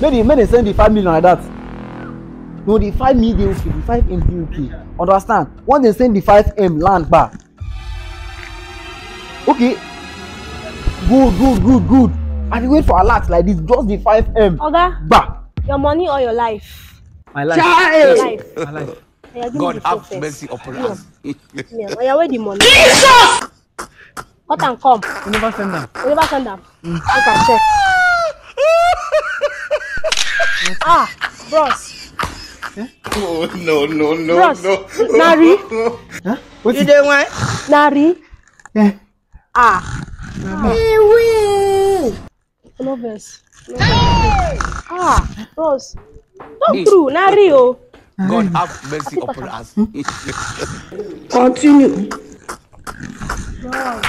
Make they send the 5 million like that. No, the 5 million dey okay, the 5 M dey okay. Understand? Once they send the 5 M land back. Okay. Good. I wait for alert like this, just the 5 M. Oga, back. Your money or your life? My life. Child. Your life. My life. God have mercy upon us. Yeah, where the money? Jesus! What and come? We never send them. I can check. Ah, bros. Eh? Oh, no. Bros. No. Nari. Huh? What you doing? Nari. Eh. Ah. Wee. Lovers. Ah, bros. Talk through, Nari oh. God have mercy upon us. Continue. Wow. Ah!